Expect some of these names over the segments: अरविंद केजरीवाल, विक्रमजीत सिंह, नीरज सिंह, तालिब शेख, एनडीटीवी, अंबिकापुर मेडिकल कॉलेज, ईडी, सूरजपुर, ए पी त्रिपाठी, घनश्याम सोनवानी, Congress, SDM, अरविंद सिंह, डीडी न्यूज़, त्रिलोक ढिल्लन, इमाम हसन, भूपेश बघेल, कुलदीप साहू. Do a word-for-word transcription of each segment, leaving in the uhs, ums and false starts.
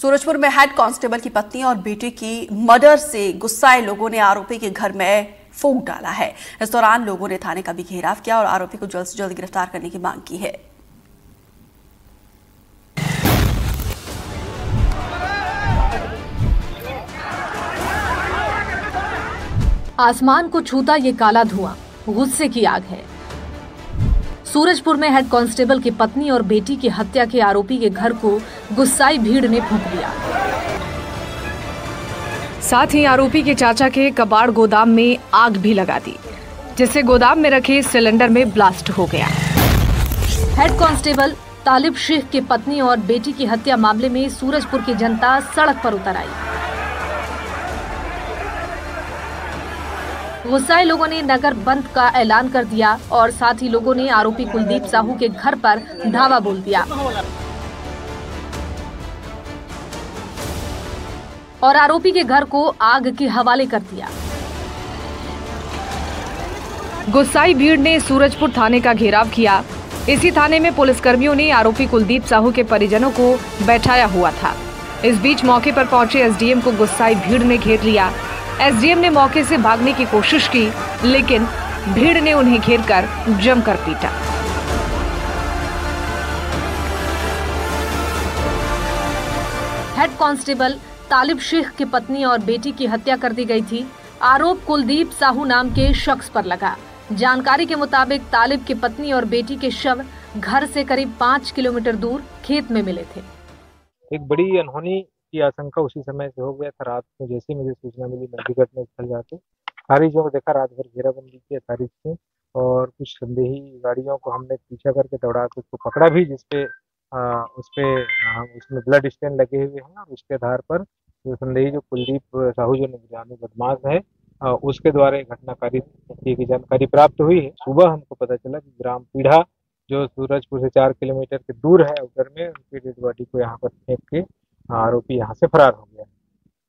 सूरजपुर में head constable की पत्नी और बेटे की मर्डर से गुस्साए लोगों ने आरोपी के घर में फूंक डाला है। इस दौरान लोगों ने थाने का भी घेराव किया और आरोपी को जल्द से जल्द गिरफ्तार करने की मांग की है। आसमान को छूता ये काला धुआं गुस्से की आग है। सूरजपुर में हेड कांस्टेबल की पत्नी और बेटी की हत्या के आरोपी के घर को गुस्साई भीड़ ने फूंक दिया। साथ ही आरोपी के चाचा के कबाड़ गोदाम में आग भी लगा दी, जिससे गोदाम में रखे सिलेंडर में ब्लास्ट हो गया। हेड कांस्टेबल तालिब शेख की पत्नी और बेटी की हत्या मामले में सूरजपुर की जनता सड़क पर उतर आई। गुस्साए लोगों ने नगर बंद का ऐलान कर दिया और साथ ही लोगों ने आरोपी कुलदीप साहू के घर पर धावा बोल दिया और आरोपी के घर को आग के हवाले कर दिया। गुस्साई भीड़ ने सूरजपुर थाने का घेराव किया। इसी थाने में पुलिसकर्मियों ने आरोपी कुलदीप साहू के परिजनों को बैठाया हुआ था। इस बीच मौके पर पहुंचे एसडीएम को गुस्साई भीड़ ने घेर लिया। एसडीएम ने मौके से भागने की कोशिश की, लेकिन भीड़ ने उन्हें घेरकर जमकर पीटा। हेड कांस्टेबल तालिब शेख की पत्नी और बेटी की हत्या कर दी गई थी। आरोप कुलदीप साहू नाम के शख्स पर लगा। जानकारी के मुताबिक तालिब की पत्नी और बेटी के शव घर से करीब पाँच किलोमीटर दूर खेत में मिले थे। एक बड़ी अनहोनी की आशंका उसी समय से हो गया था। रात में जैसे मुझे सूचना मिली, मैं भी घटना स्थल जाके सारी चीजों को देखा। रात भर घेराबंदी किया सारी चीजें और कुछ संदेही गाड़ियों को हमने पीछा करके दौड़ा के उसको पकड़ा भी, जिसपे उसपे हम उसमें ब्लड स्टेन लगे हुए हैं और उसके आधार पर जो संदेही जो कुलदीप साहू जो निगरानी बदमाश है आ, उसके द्वारा घटनाकारी की जानकारी प्राप्त हुई है। सुबह हमको पता चला कि ग्राम पीढ़ा जो सूरजपुर से चार किलोमीटर के दूर है उधर में उनकी डेड बॉडी को यहाँ पर फेंक के आरोपी यहाँ से फरार हो गया।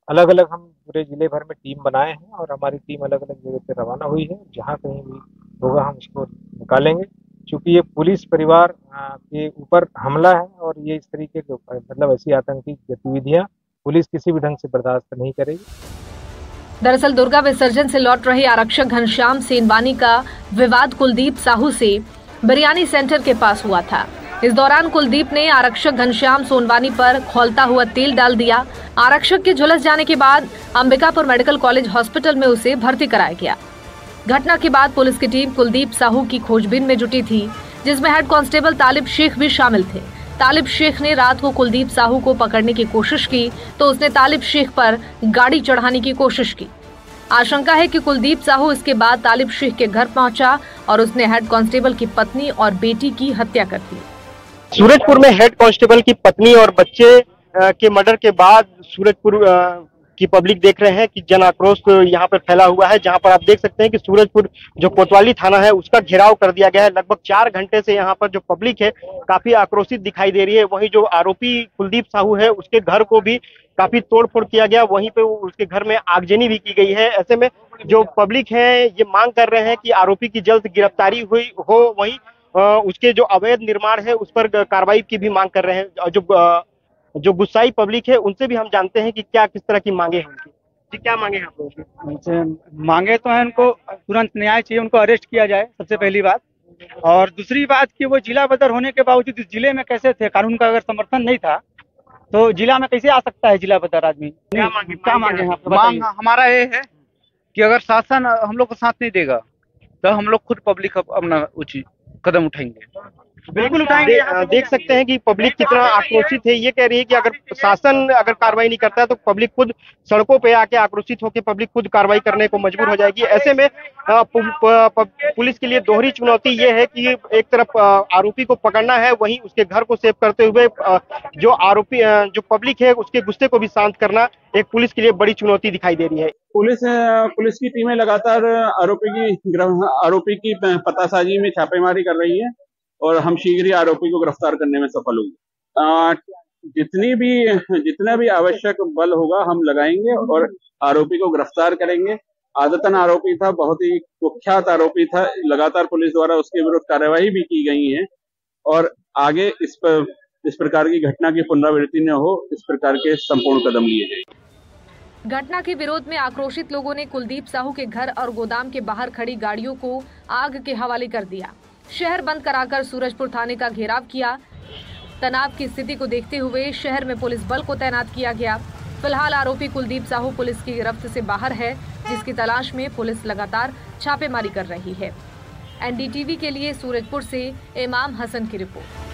अलग अलग हम पूरे जिले भर में टीम बनाए हैं और हमारी टीम अलग अलग जगह पे रवाना हुई है। जहाँ कहीं भी होगा हम उसको निकालेंगे। चूंकि ये पुलिस परिवार के ऊपर हमला है और ये इस तरीके के मतलब ऐसी आतंकी गतिविधियाँ पुलिस किसी भी ढंग से बर्दाश्त नहीं करेगी। दरअसल दुर्गा विसर्जन से लौट रहे आरक्षक घनश्याम सोनवानी का विवाद कुलदीप साहू से बिरयानी सेंटर के पास हुआ था। इस दौरान कुलदीप ने आरक्षक घनश्याम सोनवानी पर खौलता हुआ तेल डाल दिया। आरक्षक के झुलस जाने के बाद अंबिकापुर मेडिकल कॉलेज हॉस्पिटल में उसे भर्ती कराया गया। घटना के बाद पुलिस की टीम कुलदीप साहू की खोजबीन में जुटी थी, जिसमें हेड कांस्टेबल तालिब शेख भी शामिल थे। तालिब शेख ने रात को कुलदीप साहू को पकड़ने की कोशिश की तो उसने तालिब शेख पर गाड़ी चढ़ाने की कोशिश की। आशंका है कि कुलदीप साहू इसके बाद तालिब शेख के घर पहुँचा और उसने हेड कांस्टेबल की पत्नी और बेटी की हत्या कर दी। सूरजपुर में हेड कांस्टेबल की पत्नी और बच्चे के मर्डर के बाद सूरजपुर की पब्लिक देख रहे हैं कि जन आक्रोश यहाँ पर फैला हुआ है, जहाँ पर आप देख सकते हैं कि सूरजपुर जो कोतवाली थाना है उसका घेराव कर दिया गया है। लगभग चार घंटे से यहाँ पर जो पब्लिक है काफी आक्रोशित दिखाई दे रही है। वहीं जो आरोपी कुलदीप साहू है उसके घर को भी काफी तोड़फोड़ किया गया, वहीं पे उसके घर में आगजनी भी की गई है। ऐसे में जो पब्लिक है ये मांग कर रहे हैं कि आरोपी की जल्द गिरफ्तारी हुई हो, वहीं उसके जो अवैध निर्माण है उस पर कार्रवाई की भी मांग कर रहे हैं। जो जो गुस्साई पब्लिक है उनसे भी हम जानते हैं कि क्या किस तरह की मांगे हैं उनकी। जी क्या मांगे हैं आप लोगों की? उनसे मांगे तो हैं उनको तुरंत न्याय चाहिए, उनको अरेस्ट किया जाए सबसे पहली बात, और दूसरी बात कि वो जिला बदर होने के बावजूद जिले में कैसे थे, कानून का अगर समर्थन नहीं था तो जिला में कैसे आ सकता है जिला बदर आदमी। क्या मांगे क्या मांगे मांग हमारा ये है कि अगर शासन हम लोग को साथ नहीं देगा तो हम लोग खुद पब्लिक अपना उचित कदम उठाएंगे। बिल्कुल उठाएंगे। दे, देख सकते हैं कि पब्लिक कितना आक्रोशित है। ये कह रही है कि अगर शासन अगर कार्रवाई नहीं करता है तो पब्लिक खुद सड़कों पे आके आक्रोशित होकर पब्लिक खुद कार्रवाई करने को मजबूर हो जाएगी। ऐसे में पुलिस के लिए दोहरी चुनौती ये है कि एक तरफ आरोपी को पकड़ना है, वहीं उसके घर को सेव करते हुए जो आरोपी जो पब्लिक है उसके गुस्से को भी शांत करना एक पुलिस के लिए बड़ी चुनौती दिखाई दे रही है। पुलिस पुलिस की टीमें लगातार आरोपी की आरोपी की पतासाजी में छापेमारी कर रही है और हम शीघ्र ही आरोपी को गिरफ्तार करने में सफल होंगे। जितनी भी जितना भी आवश्यक बल होगा हम लगाएंगे और आरोपी को गिरफ्तार करेंगे। आदतन आरोपी था, बहुत ही कुख्यात आरोपी था, लगातार पुलिस द्वारा उसके विरुद्ध कार्यवाही भी की गई है और आगे इस पर इस प्रकार की घटना की पुनरावृत्ति न हो, इस प्रकार के संपूर्ण कदम लिए जाएं। घटना के विरोध में आक्रोशित लोगों ने कुलदीप साहू के घर और गोदाम के बाहर खड़ी गाड़ियों को आग के हवाले कर दिया। शहर बंद कराकर सूरजपुर थाने का घेराव किया। तनाव की स्थिति को देखते हुए शहर में पुलिस बल को तैनात किया गया। फिलहाल आरोपी कुलदीप साहू पुलिस की गिरफ्त से बाहर है, जिसकी तलाश में पुलिस लगातार छापेमारी कर रही है। एनडीटीवी के लिए सूरजपुर से इमाम हसन की रिपोर्ट।